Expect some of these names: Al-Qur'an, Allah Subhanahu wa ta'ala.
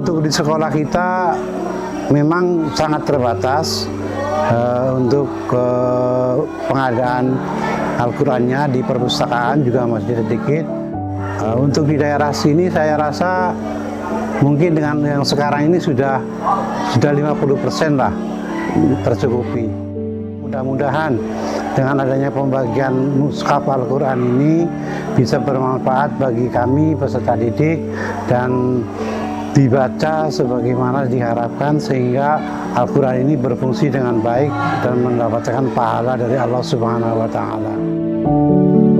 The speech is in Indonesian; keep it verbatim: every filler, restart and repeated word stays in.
Untuk di sekolah kita memang sangat terbatas uh, untuk uh, pengadaan Al-Qur'annya di perpustakaan juga masih sedikit. Uh, untuk di daerah sini saya rasa mungkin dengan yang sekarang ini sudah sudah lima puluh persen lah tercukupi. Mudah-mudahan dengan adanya pembagian mushaf Al-Qur'an ini bisa bermanfaat bagi kami peserta didik dan dibaca sebagaimana diharapkan sehingga Al-Qur'an ini berfungsi dengan baik dan mendapatkan pahala dari Allah Subhanahu wa ta'ala.